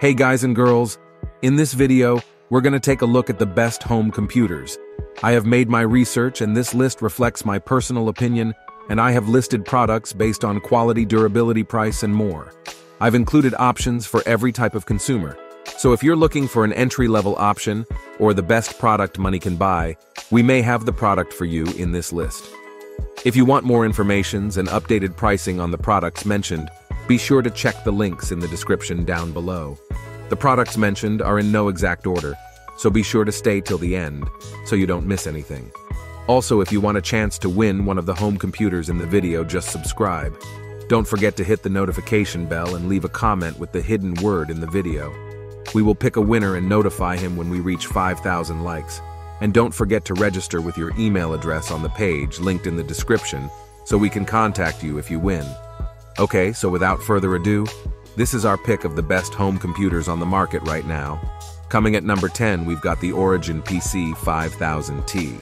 Hey guys and girls, in this video, we're going to take a look at the best home computers. I have made my research and this list reflects my personal opinion, and I have listed products based on quality, durability, price, and more. I've included options for every type of consumer. So if you're looking for an entry-level option or the best product money can buy, we may have the product for you in this list. If you want more information and updated pricing on the products mentioned, be sure to check the links in the description down below. The products mentioned are in no exact order, so be sure to stay till the end, so you don't miss anything. Also, if you want a chance to win one of the home computers in the video, just subscribe. Don't forget to hit the notification bell and leave a comment with the hidden word in the video. We will pick a winner and notify him when we reach 5,000 likes. And don't forget to register with your email address on the page linked in the description so we can contact you if you win. Okay, so without further ado, this is our pick of the best home computers on the market right now. Coming at number 10, we've got the Origin PC 5000T.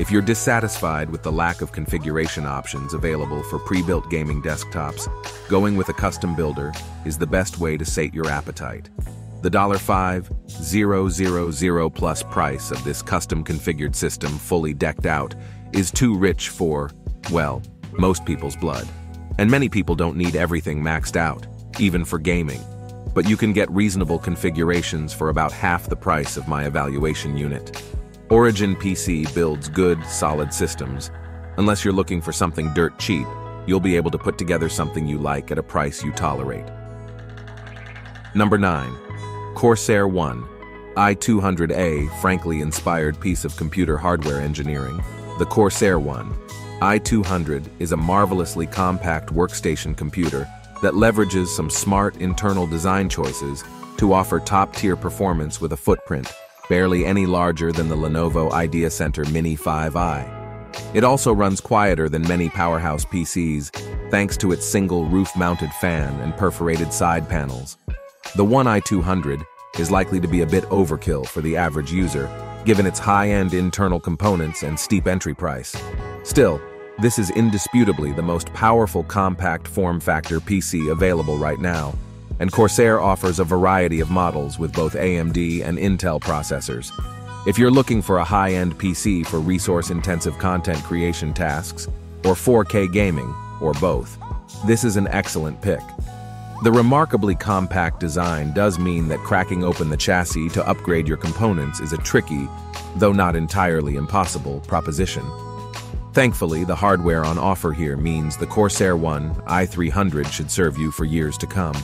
If you're dissatisfied with the lack of configuration options available for pre-built gaming desktops, going with a custom builder is the best way to sate your appetite. The $5,000 plus price of this custom-configured system fully decked out is too rich for, well, most people's blood. And many people don't need everything maxed out, even for gaming. But you can get reasonable configurations for about half the price of my evaluation unit. Origin PC builds good, solid systems. Unless you're looking for something dirt cheap, you'll be able to put together something you like at a price you tolerate. Number 9. Corsair One i200A, frankly inspired piece of computer hardware engineering. The Corsair One i200 is a marvelously compact workstation computer that leverages some smart internal design choices to offer top-tier performance with a footprint barely any larger than the Lenovo Idea Center Mini 5i. It also runs quieter than many powerhouse PCs thanks to its single roof-mounted fan and perforated side panels. The One i200 is likely to be a bit overkill for the average user, given its high-end internal components and steep entry price. Still, this is indisputably the most powerful compact form factor PC available right now, and Corsair offers a variety of models with both AMD and Intel processors. If you're looking for a high-end PC for resource-intensive content creation tasks, or 4K gaming, or both, this is an excellent pick. The remarkably compact design does mean that cracking open the chassis to upgrade your components is a tricky, though not entirely impossible, proposition. Thankfully, the hardware on offer here means the Corsair One i300 should serve you for years to come.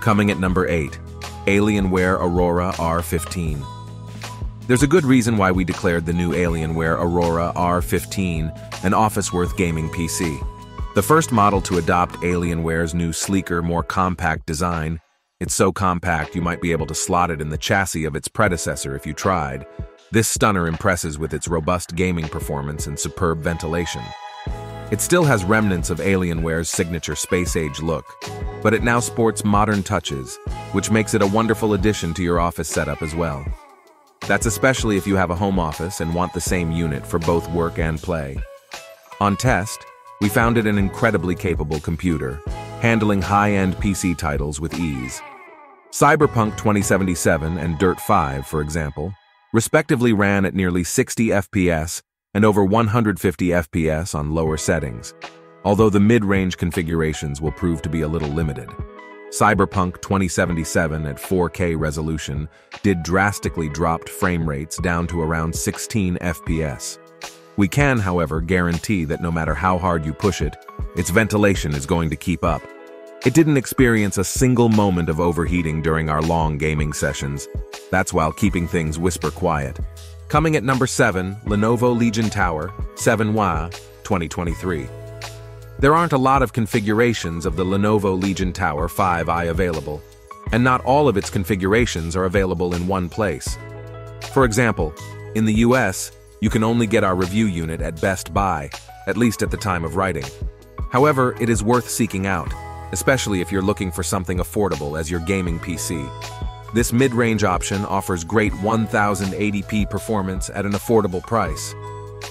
Coming at number 8, Alienware Aurora R15. There's a good reason why we declared the new Alienware Aurora R15 an office-worth gaming PC. The first model to adopt Alienware's new sleeker, more compact design. It's so compact you might be able to slot it in the chassis of its predecessor if you tried. This stunner impresses with its robust gaming performance and superb ventilation. It still has remnants of Alienware's signature space-age look, but it now sports modern touches, which makes it a wonderful addition to your office setup as well. That's especially if you have a home office and want the same unit for both work and play. On test, we found it an incredibly capable computer, handling high-end PC titles with ease. Cyberpunk 2077 and Dirt 5, for example, respectively ran at nearly 60 FPS and over 150 FPS on lower settings, although the mid-range configurations will prove to be a little limited. Cyberpunk 2077 at 4K resolution did drastically drop frame rates down to around 16 FPS. We can, however, guarantee that no matter how hard you push it, its ventilation is going to keep up. It didn't experience a single moment of overheating during our long gaming sessions. That's while keeping things whisper quiet. Coming at number 7, Lenovo Legion Tower 7i 2023. There aren't a lot of configurations of the Lenovo Legion Tower 5i available, and not all of its configurations are available in one place. For example, in the US, you can only get our review unit at Best Buy, at least at the time of writing. However, it is worth seeking out, especially if you're looking for something affordable as your gaming PC. This mid-range option offers great 1080p performance at an affordable price.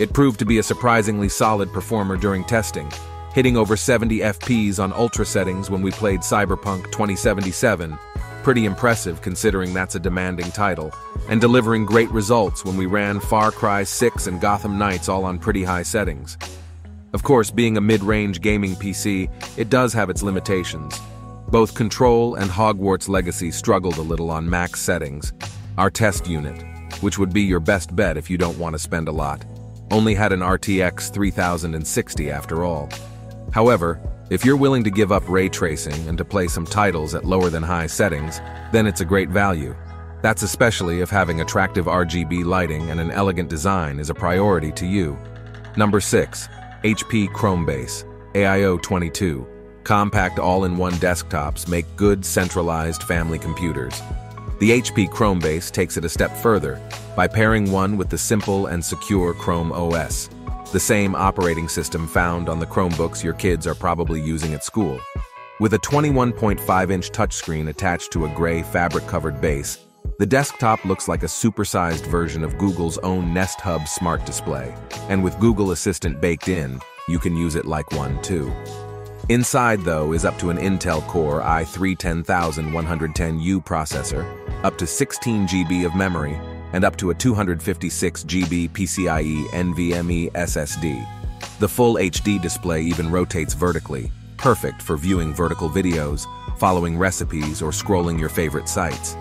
It proved to be a surprisingly solid performer during testing, hitting over 70 FPS on ultra settings when we played Cyberpunk 2077 Pretty impressive considering that's a demanding title, and delivering great results when we ran Far Cry 6 and Gotham Knights all on pretty high settings. Of course, being a mid-range gaming PC, it does have its limitations. Both Control and Hogwarts Legacy struggled a little on max settings. Our test unit, which would be your best bet if you don't want to spend a lot, only had an RTX 3060 after all. However, if you're willing to give up ray tracing and to play some titles at lower than high settings, then it's a great value. That's especially if having attractive RGB lighting and an elegant design is a priority to you. Number 6. HP Chromebase AiO 22. Compact all-in-one desktops make good centralized family computers. The HP Chromebase takes it a step further by pairing one with the simple and secure Chrome OS, the same operating system found on the Chromebooks your kids are probably using at school. With a 21.5-inch touchscreen attached to a gray fabric-covered base, the desktop looks like a supersized version of Google's own Nest Hub smart display, and with Google Assistant baked in, you can use it like one too. Inside, though, is up to an Intel Core i3-10110U processor, up to 16 GB of memory, and up to a 256 GB PCIe NVMe SSD. The full HD display even rotates vertically, perfect for viewing vertical videos, following recipes, or scrolling your favorite sites.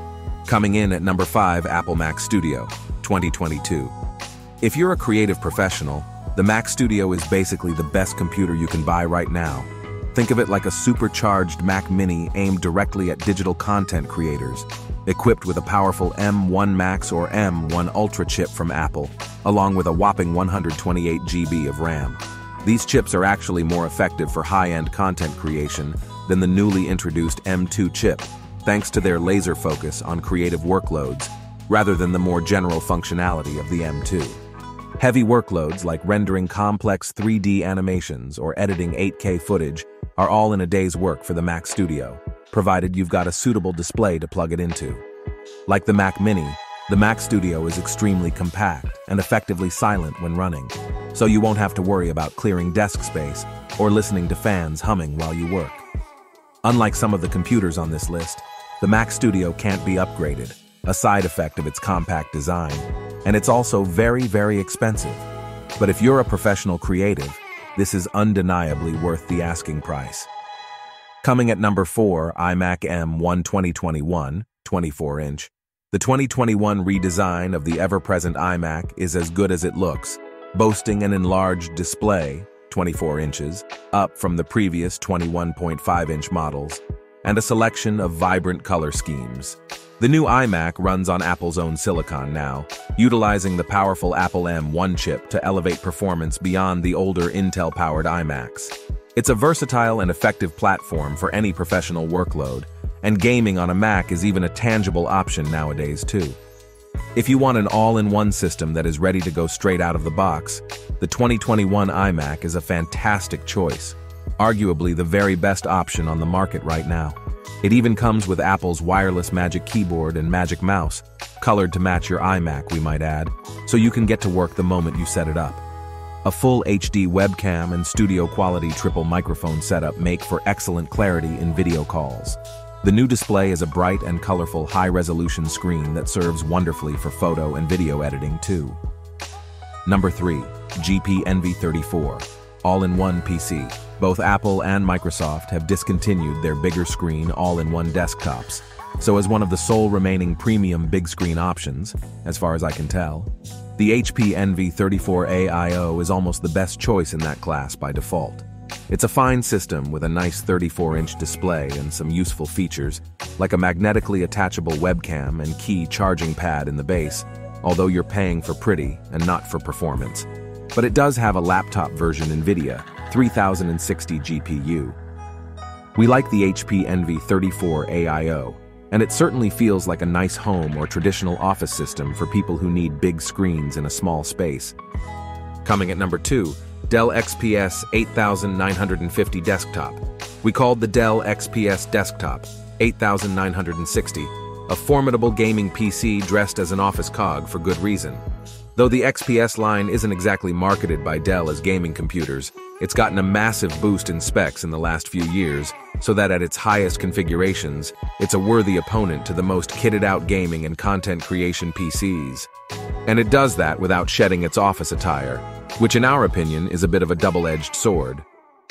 Coming in at number 5, Apple Mac Studio 2022. If you're a creative professional, the Mac Studio is basically the best computer you can buy right now. Think of it like a supercharged Mac Mini aimed directly at digital content creators, equipped with a powerful M1 Max or M1 Ultra chip from Apple, along with a whopping 128 GB of RAM. These chips are actually more effective for high-end content creation than the newly introduced M2 chip, thanks to their laser focus on creative workloads, rather than the more general functionality of the M2. Heavy workloads like rendering complex 3D animations or editing 8K footage are all in a day's work for the Mac Studio, provided you've got a suitable display to plug it into. Like the Mac Mini, the Mac Studio is extremely compact and effectively silent when running, so you won't have to worry about clearing desk space or listening to fans humming while you work. Unlike some of the computers on this list, the Mac Studio can't be upgraded, a side effect of its compact design, and it's also very, very expensive. But if you're a professional creative, this is undeniably worth the asking price. Coming at number 4, iMac M1 2021, 24-inch. The 2021 redesign of the ever-present iMac is as good as it looks, boasting an enlarged display, 24 inches, up from the previous 21.5-inch models, and a selection of vibrant color schemes. The new iMac runs on Apple's own silicon now, utilizing the powerful Apple M1 chip to elevate performance beyond the older Intel-powered iMacs. It's a versatile and effective platform for any professional workload, and gaming on a Mac is even a tangible option nowadays too. If you want an all-in-one system that is ready to go straight out of the box, the 2021 iMac is a fantastic choice, arguably the very best option on the market right now. It even comes with Apple's wireless Magic Keyboard and Magic Mouse, colored to match your iMac, we might add, so you can get to work the moment you set it up. A full HD webcam and studio-quality triple microphone setup make for excellent clarity in video calls. The new display is a bright and colorful high-resolution screen that serves wonderfully for photo and video editing too. Number 3, HP Envy 34, all-in-one PC. Both Apple and Microsoft have discontinued their bigger screen all-in-one desktops, so as one of the sole remaining premium big screen options, as far as I can tell, the HP Envy 34 AiO is almost the best choice in that class by default. It's a fine system with a nice 34-inch display and some useful features, like a magnetically attachable webcam and key charging pad in the base, although you're paying for pretty and not for performance. But it does have a laptop version NVIDIA 3060 GPU. We like the HP Envy 34 AiO, and it certainly feels like a nice home or traditional office system for people who need big screens in a small space. Coming at number 2, Dell XPS 8950 Desktop. We called the Dell XPS Desktop 8960, a formidable gaming PC dressed as an office cog for good reason. Though the XPS line isn't exactly marketed by Dell as gaming computers, it's gotten a massive boost in specs in the last few years, so that at its highest configurations, it's a worthy opponent to the most kitted-out gaming and content creation PCs. And it does that without shedding its office attire, which in our opinion is a bit of a double-edged sword.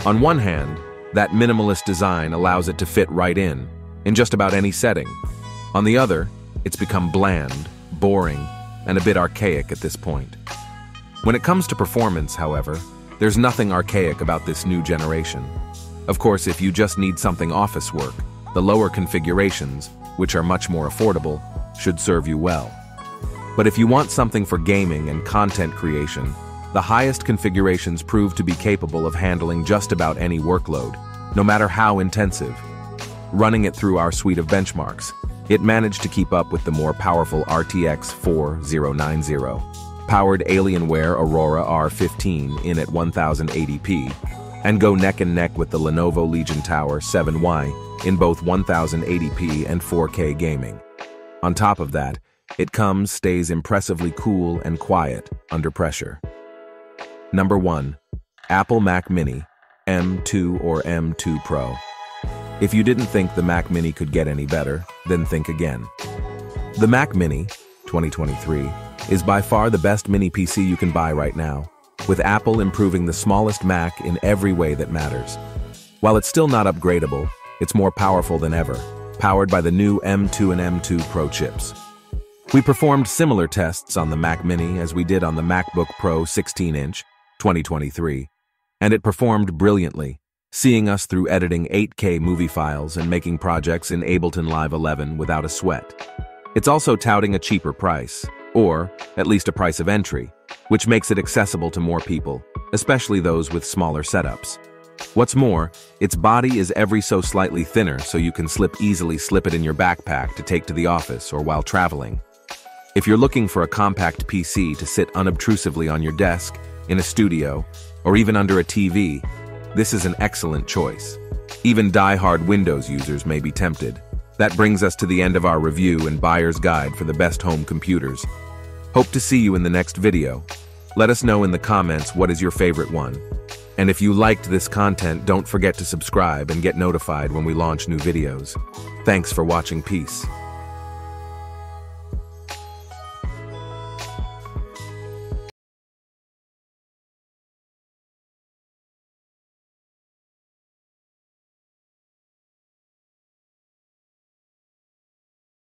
On one hand, that minimalist design allows it to fit right in just about any setting. On the other, it's become bland, boring, and a bit archaic at this point. When it comes to performance, however, there's nothing archaic about this new generation. Of course, if you just need something office work, the lower configurations, which are much more affordable, should serve you well. But if you want something for gaming and content creation, the highest configurations prove to be capable of handling just about any workload, no matter how intensive. Running it through our suite of benchmarks, it managed to keep up with the more powerful RTX 4090-powered Alienware Aurora R15 in at 1080p, and go neck-and-neck with the Lenovo Legion Tower 7i in both 1080p and 4K gaming. On top of that, it stays impressively cool and quiet under pressure. Number 1. Apple Mac Mini M2 or M2 Pro. If you didn't think the Mac Mini could get any better, then think again. The Mac Mini 2023 is by far the best mini PC you can buy right now, with Apple improving the smallest Mac in every way that matters. While it's still not upgradable, it's more powerful than ever, powered by the new M2 and M2 Pro chips. We performed similar tests on the Mac Mini as we did on the MacBook Pro 16-inch 2023, and it performed brilliantly, seeing us through editing 8K movie files and making projects in Ableton Live 11 without a sweat. It's also touting a cheaper price, or at least a price of entry, which makes it accessible to more people, especially those with smaller setups. What's more, its body is every so slightly thinner, so you can easily slip it in your backpack to take to the office or while traveling. If you're looking for a compact PC to sit unobtrusively on your desk, in a studio, or even under a TV, this is an excellent choice. Even die-hard Windows users may be tempted. That brings us to the end of our review and buyer's guide for the best home computers. Hope to see you in the next video. Let us know in the comments what is your favorite one. And if you liked this content, don't forget to subscribe and get notified when we launch new videos. Thanks for watching. Peace.